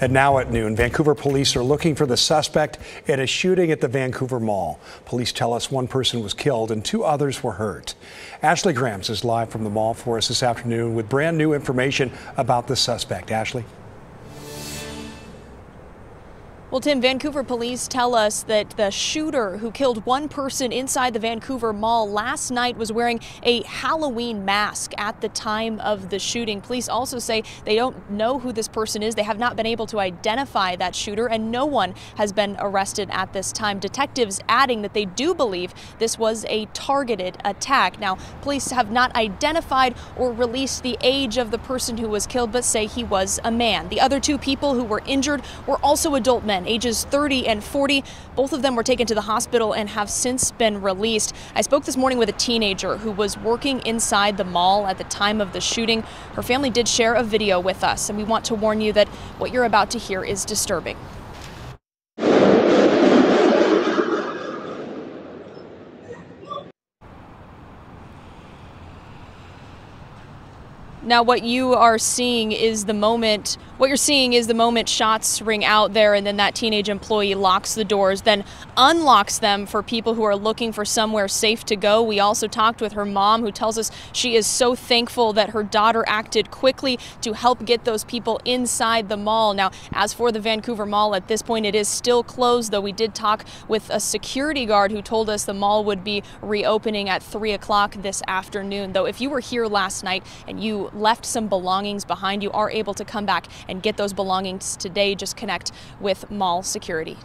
And now at noon, Vancouver police are looking for the suspect in a shooting at the Vancouver Mall. Police tell us one person was killed and two others were hurt. Ashley Grams is live from the mall for us this afternoon with brand new information about the suspect. Ashley? Well, Tim, Vancouver police tell us that the shooter who killed one person inside the Vancouver Mall last night was wearing a Halloween mask at the time of the shooting. Police also say they don't know who this person is. They have not been able to identify that shooter, and no one has been arrested at this time. Detectives adding that they do believe this was a targeted attack. Now, police have not identified or released the age of the person who was killed, but say he was a man. The other two people who were injured were also adult men, ages 30 and 40. Both of them were taken to the hospital and have since been released. I spoke this morning with a teenager who was working inside the mall at the time of the shooting. Her family did share a video with us, and we want to warn you that what you're about to hear is disturbing. Now, what you're seeing is the moment shots ring out there, and then that teenage employee locks the doors, then unlocks them for people who are looking for somewhere safe to go. We also talked with her mom, who tells us she is so thankful that her daughter acted quickly to help get those people inside the mall. Now, as for the Vancouver Mall, at this point it is still closed, though we did talk with a security guard who told us the mall would be reopening at 3 o'clock this afternoon. Though if you were here last night and you left some belongings behind, you are able to come back and get those belongings today. Just connect with mall security.